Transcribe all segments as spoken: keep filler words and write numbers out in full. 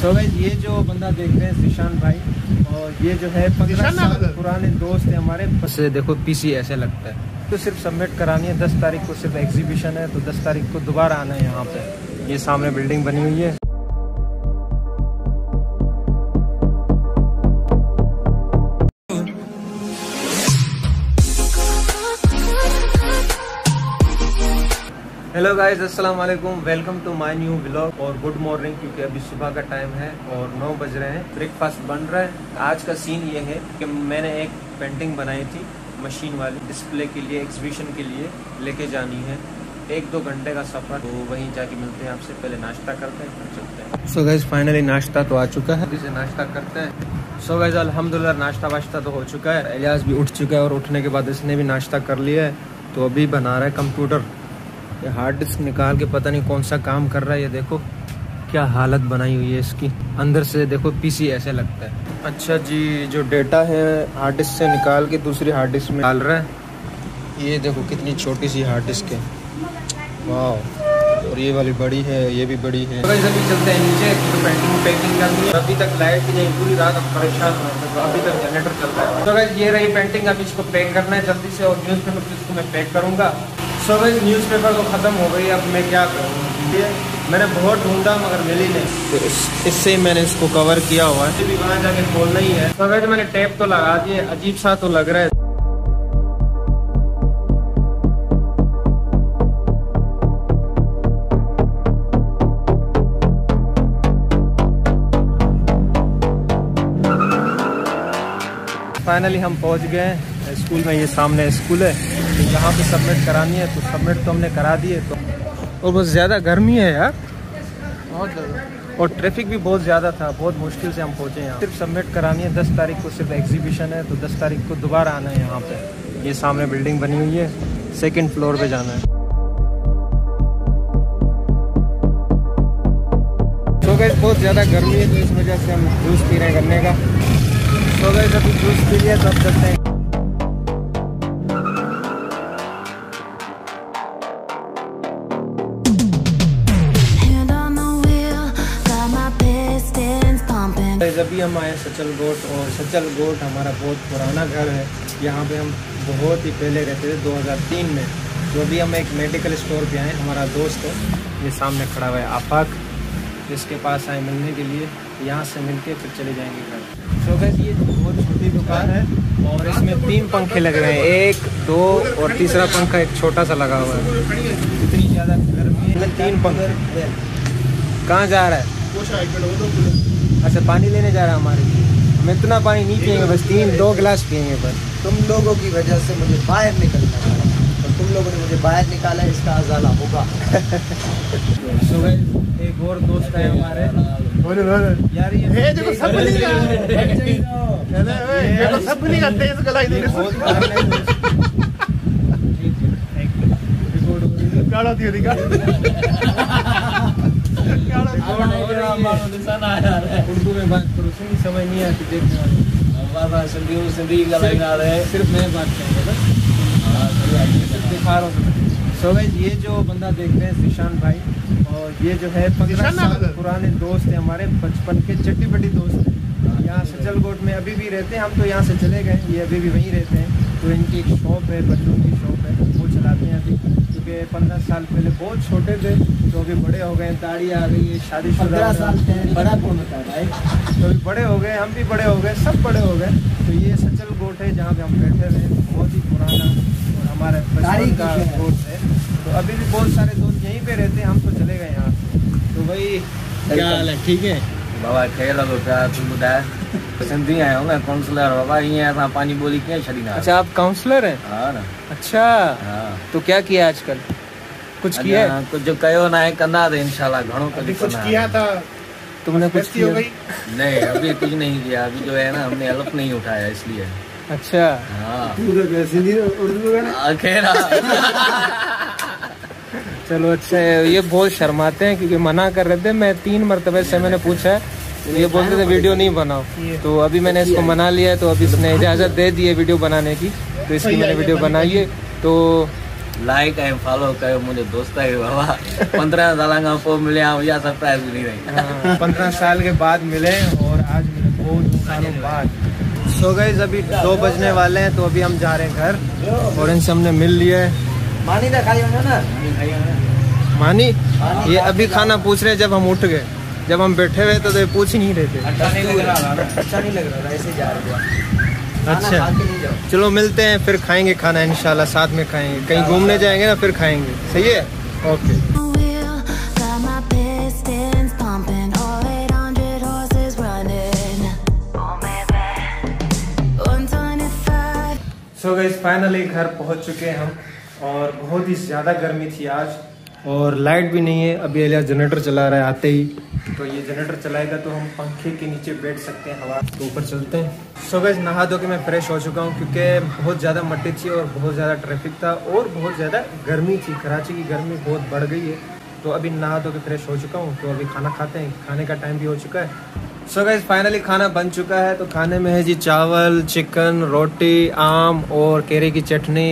So guys ये जो बंदा देख रहे हैं सिशांत भाई, और ये जो है पंद्रह साल पुराने दोस्त हैं हमारे। बस देखो पीसी ऐसे लगता है तो सिर्फ सबमिट करानी है। दस तारीख को सिर्फ एग्जीबिशन है, तो दस तारीख को दोबारा आना है यहाँ पे। ये सामने बिल्डिंग बनी हुई है। हेलो गाइज, अस्सलाम वालेकुम, welcome to my new vlog और गुड मॉर्निंग, क्योंकि अभी सुबह का टाइम है और नौ बज रहे हैं। ब्रेकफास्ट बन रहा है। आज का सीन ये है कि मैंने एक पेंटिंग बनाई थी मशीन वाली, डिस्प्ले के लिए, एग्जीबिशन के लिए लेके जानी है। एक दो घंटे का सफर, तो वहीं जाके मिलते हैं आपसे। पहले नाश्ता करते हैं, फिर चलते हैं। सो गाइज फाइनली नाश्ता तो आ चुका है, इसे नाश्ता करते हैं। सो गाइज अल्हम्दुलिल्लाह नाश्ता वाश्ता तो हो चुका है। इलियास भी उठ चुका है और उठने के बाद इसने भी नाश्ता कर लिया है। तो अभी बना रहा है कंप्यूटर, ये हार्ड डिस्क निकाल के पता नहीं कौन सा काम कर रहा है। ये देखो क्या हालत बनाई हुई है इसकी, अंदर से देखो पीसी ऐसे लगता है। अच्छा जी, जो डेटा है हार्ड डिस्क से निकाल के दूसरी हार्ड डिस्क में डाल रहा है। ये देखो कितनी छोटी सी हार्ड डिस्क है, वाह। और ये वाली बड़ी है, ये भी बड़ी है। अभी चलते हैं नीचे, तो पेंटिंग पैकिंग करनी है। अभी तक लाइट भी नहीं, पूरी रात हम परेशान हो रहे, अभी तक जनरेटर चल रहा है। तो अगर ये रही पेंटिंग, अभी इसको पैक करना है जल्दी से, और न्यूज़ पेपर इसको मैं पैक करूँगा। सो भाई न्यूज़पेपर तो ख़त्म हो गई, अब मैं क्या करूँ? मैंने बहुत ढूंढा मगर मिली नहीं, तो इस इससे मैंने इसको कवर किया हुआ है। भी वहाँ जाके खोलना ही है। सो भाई मैंने टेप तो लगा दी है, अजीब सा तो लग रहा है। फाइनली हम पहुँच गए हैं स्कूल में। ये सामने स्कूल है, यहाँ पे सबमिट करानी है, तो सबमिट तो हमने करा दी है। तो और बस ज़्यादा गर्मी है यार, बहुत, और ट्रैफिक भी बहुत ज़्यादा था। बहुत मुश्किल से हम पहुँचे यहाँ। सिर्फ सबमिट करानी है। दस तारीख को सिर्फ एग्जीबिशन है, तो दस तारीख को दोबारा आना है यहाँ पे। ये सामने बिल्डिंग बनी हुई है, सेकंड फ्लोर पे जाना है। तो गाइस बहुत ज़्यादा गर्मी है, तो इस वजह से हम जूस पी रहे हैं गन्ने का। तो गाइस अभी जूस पी लिया, तब चलते हैं। अभी हम आए सचल गोठ, और सचल गोठ हमारा बहुत पुराना घर है। यहाँ पे हम बहुत ही पहले रहते थे, दो हज़ार तीन में। तो अभी हम एक मेडिकल स्टोर पे आए, हमारा दोस्त है ये सामने खड़ा हुआ है आफाक, इसके पास आए मिलने के लिए। यहाँ से मिलके फिर चले जाएंगे घर। सो गाइस ये बहुत छोटी दुकान है, और इसमें तीन पंखे लग रहे हैं, एक दो और तीसरा पंखा एक छोटा सा लगा हुआ है। इतनी ज़्यादा गर्मी है, तीन पंखे। कहाँ जा रहा है? अच्छा पानी लेने जा रहा है हमारे लिए। हम इतना पानी नहीं पियेंगे, बस तीन दो गिलास पियेंगे। बस तुम लोगों की वजह से मुझे बाहर निकलना पड़ा, और तुम लोगों ने मुझे बाहर निकाला, इसका अजाला होगा। सुबह एक और दोस्त है हमारे, यार ये देखो सब नहीं करते इसको। उर्दू में बात करो, सुनी समझ नहीं आती। सिर्फ मैं बात दिखा रहा हूँ। सो गाइस ये जो बंदा देख रहे हैं सिशांत भाई, और ये जो है पंद्रह साल पुराने दोस्त हैं हमारे, बचपन के चट्टी बट्टी दोस्त हैं। यहाँ सचल गोठ में अभी भी रहते हैं, हम तो यहाँ से चले गए, ये अभी भी वहीं रहते हैं। तो इनकी एक शॉप है, बच्चों की शॉप है, वो चलाते हैं अभी। क्योंकि पंद्रह साल पहले बहुत छोटे थे, तो अभी बड़े हो गए, दाढ़ी आ गई है, शादी पंद्रह साल पहले बड़ा कौन होता है भाई? तो अभी बड़े हो गए, हम भी बड़े हो गए, सब बड़े हो गए। तो ये सचल गोठ है जहाँ पे हम बैठे रहे, बहुत ही पुराना और हमारे बचपन का गोठ है। तो अभी भी बहुत सारे दोस्त यहीं पर रहते हैं, हम तो चले गए यहाँ से। तो भाई क्या हाल है? ठीक है बाबा, खेल रहा तुम बताया पसंद ही आया हूँ मैं, काउंसलर बाबा यहाँ पानी बोली क्या छड़ी ना। अच्छा आप काउंसलर हैं? हाँ ना। अच्छा हाँ। तो क्या किया आजकल? कुछ किया है? कुछ जो कहो ना है कंधा दे इंशाल्लाह घणो कभी कुछ किया था। तुमने कुछ किया? नहीं अभी कुछ नहीं किया, अभी जो है ना हमने हेल्प नहीं उठाया इसलिए। अच्छा हाँ। चलो अच्छा है। ये बहुत शर्माते हैं क्योंकि मना कर रहे थे। मैं तीन मरतबे से मैंने पूछा है, ये बोलते थे वीडियो नहीं बनाओ, तो अभी मैंने इसको मना लिया है। तो अभी इसने इजाज़त दे दी है वीडियो बनाने की, तो इसकी मैंने वीडियो बनाई है। तो लाइक ऐं फॉलो कयो मुंहिंजे दोस्त खे बाबा पंद्रह साल खां पोइ मिलिया या सरप्राइज़ मिली रही पंद्रह साल के बाद मिले और आज मिले बहुत सालों बाद। सो गाइस अभी दो बजने वाले हैं तो अभी हम जा रहे हैं घर और इनसे हमने मिल लिए। मानी ना खाई होंगे ना मानी ये अभी खाना पूछ रहे हैं जब हम उठ गए जब हम बैठे हुए तो, तो पूछ ही नहीं रहे थे। अच्छा नहीं लग रहा अच्छा नहीं लग रहा ऐसे जा रहे। अच्छा चलो मिलते हैं फिर खाएंगे खाना इंशाल्लाह साथ में खाएंगे कहीं घूमने जाएंगे ना फिर खाएंगे। सही है ओके। सो गाइस फाइनली घर पहुंच चुके हैं हम और बहुत ही ज़्यादा गर्मी थी आज और लाइट भी नहीं है। अभी इलियास जनरेटर चला रहा है आते ही तो ये जनरेटर चलाएगा तो हम पंखे के नीचे बैठ सकते हैं हवा के ऊपर चलते हैं। सो गाइस नहा धो के मैं फ्रेश हो चुका हूँ क्योंकि बहुत ज़्यादा मट्टी थी और बहुत ज़्यादा ट्रैफिक था और बहुत ज़्यादा गर्मी थी। कराची की गर्मी बहुत बढ़ गई है तो अभी नहा धो के फ्रेश हो चुका हूँ तो अभी खाना खाते हैं खाने का टाइम भी हो चुका है। सो गाइस फाइनली खाना बन चुका है तो खाने में है जी चावल चिकन रोटी आम और केरे की चटनी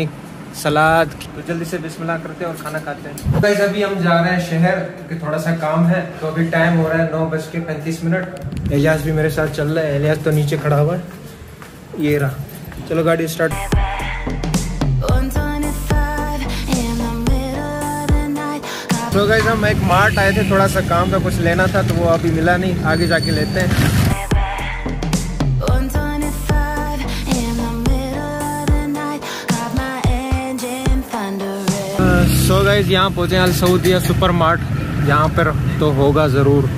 सलाद। तो जल्दी से बिस्मिल्लाह करते हैं और खाना खाते हैं। तो गाइस अभी हम जा रहे हैं शहर क्योंकि थोड़ा सा काम है तो अभी टाइम हो रहा है नौ बज के पैंतीस मिनट। इलियास भी मेरे साथ चल रहा है। इलियास तो नीचे खड़ा हुआ है ये रहा। चलो गाड़ी स्टार्ट। तो गाइस हम एक मार्ट आए थे थोड़ा सा काम का कुछ लेना था तो वो अभी मिला नहीं आगे जाके लेते हैं। सो गाइज यहाँ पहुँचे अल सऊदिया सुपर मार्ट यहाँ पर तो होगा ज़रूर।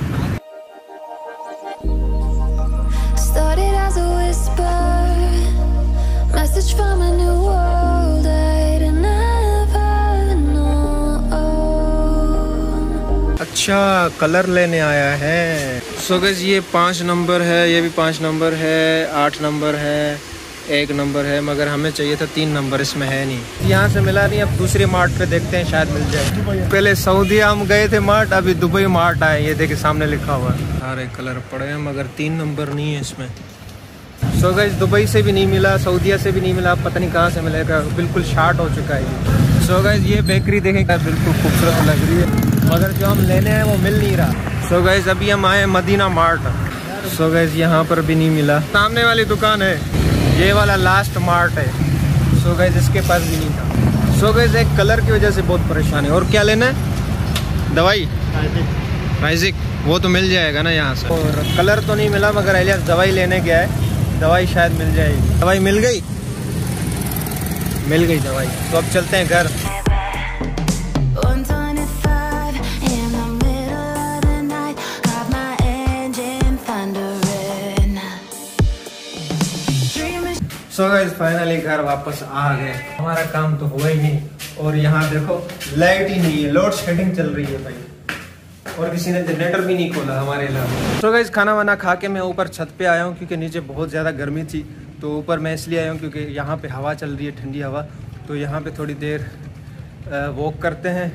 अच्छा कलर लेने आया है। सो गाइज ये पाँच नंबर है ये भी पाँच नंबर है आठ नंबर है एक नंबर है मगर हमें चाहिए था तीन नंबर इसमें है नहीं। यहाँ से मिला नहीं अब दूसरे मार्ट पे देखते हैं शायद मिल जाए। पहले सऊदीया हम गए थे मार्ट अभी दुबई मार्ट आए। ये देखिए सामने लिखा हुआ है सारे कलर पड़े हैं मगर तीन नंबर नहीं है इसमें। सो गाइस दुबई से भी नहीं मिला सऊदीया से भी नहीं मिला पता नहीं कहाँ से मिलेगा बिल्कुल शार्ट हो चुका है। सो गाइस ये बेकरी देखेंगे बिल्कुल खूबसूरत लग रही है मगर जो हम लेने हैं वो मिल नहीं रहा। सो गाइस अभी हम आए मदीना मार्ट। सो गाइस यहाँ पर भी नहीं मिला। सामने वाली दुकान है ये वाला लास्ट मार्ट है। सो गाइस इसके पास भी नहीं था। सो गाइस एक कलर की वजह से बहुत परेशान है। और क्या लेना है दवाई राइजिक वो तो मिल जाएगा ना यहाँ से। और कलर तो नहीं मिला मगर इलियास दवाई लेने गया है दवाई शायद मिल जाएगी। दवाई मिल गई मिल गई दवाई तो अब चलते हैं घर। सो गाइस फाइनली घर वापस आ गए। हमारा काम तो हुआ ही नहीं और यहाँ देखो लाइट ही नहीं है लोड शेडिंग चल रही है भाई और किसी ने जनरेटर भी नहीं खोला हमारे इलाके। सो गाइस खाना वाना खा के मैं ऊपर छत पे आया हूँ क्योंकि नीचे बहुत ज़्यादा गर्मी थी तो ऊपर मैं इसलिए आया हूँ क्योंकि यहाँ पे हवा चल रही है ठंडी हवा तो यहाँ पर थोड़ी देर वॉक करते हैं।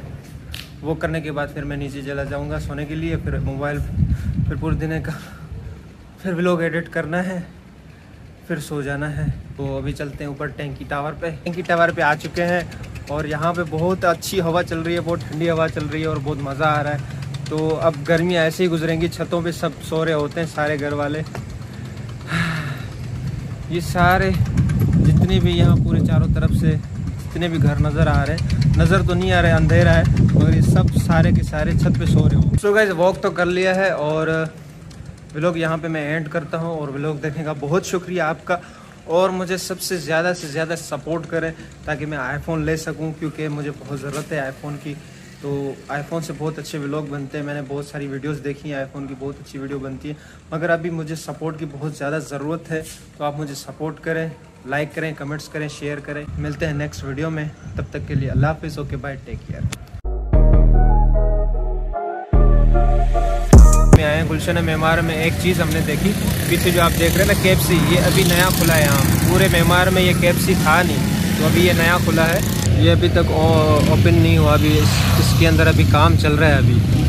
वॉक करने के बाद फिर मैं नीचे चला जाऊँगा सोने के लिए फिर मोबाइल फिर पूरे दिन का फिर व्लॉग एडिट करना है फिर सो जाना है। तो अभी चलते हैं ऊपर टैंकी टावर पे। टैंकी टावर पे आ चुके हैं और यहाँ पे बहुत अच्छी हवा चल रही है बहुत ठंडी हवा चल रही है और बहुत मज़ा आ रहा है। तो अब गर्मी ऐसे ही गुजरेंगी। छतों पे सब सो रहे होते हैं सारे घर वाले ये सारे जितने भी यहाँ पूरे चारों तरफ से जितने भी घर नज़र आ रहे हैं नज़र तो नहीं आ रहे अंधेरा है मगर ये सब सारे के सारे छत पर सो रहे हो। सो गाइस वॉक तो कर लिया है और व्लॉग यहाँ पे मैं एंड करता हूँ और व्लॉग देखने का बहुत शुक्रिया आपका और मुझे सबसे ज़्यादा से ज़्यादा सपोर्ट करें ताकि मैं आईफोन ले सकूँ क्योंकि मुझे बहुत ज़रूरत है आईफोन की। तो आईफोन से बहुत अच्छे व्लॉग बनते हैं मैंने बहुत सारी वीडियोस देखी हैं आईफोन की बहुत अच्छी वीडियो बनती है मगर अभी मुझे सपोर्ट की बहुत ज़्यादा ज़रूरत है तो आप मुझे सपोर्ट करें लाइक करें कमेंट्स करें शेयर करें। मिलते हैं नेक्स्ट वीडियो में तब तक के लिए अल्लाह हाफिज़। Okay bye take care. में आए हैं गुलशन-ए-मेमार में एक चीज़ हमने देखी पीछे जो आप देख रहे हैं ना कैफे सी ये अभी नया खुला है। यहाँ पूरे मेमार में ये कैफे सी था नहीं तो अभी ये नया खुला है ये अभी तक ओपन नहीं हुआ अभी इसके अंदर अभी काम चल रहा है अभी।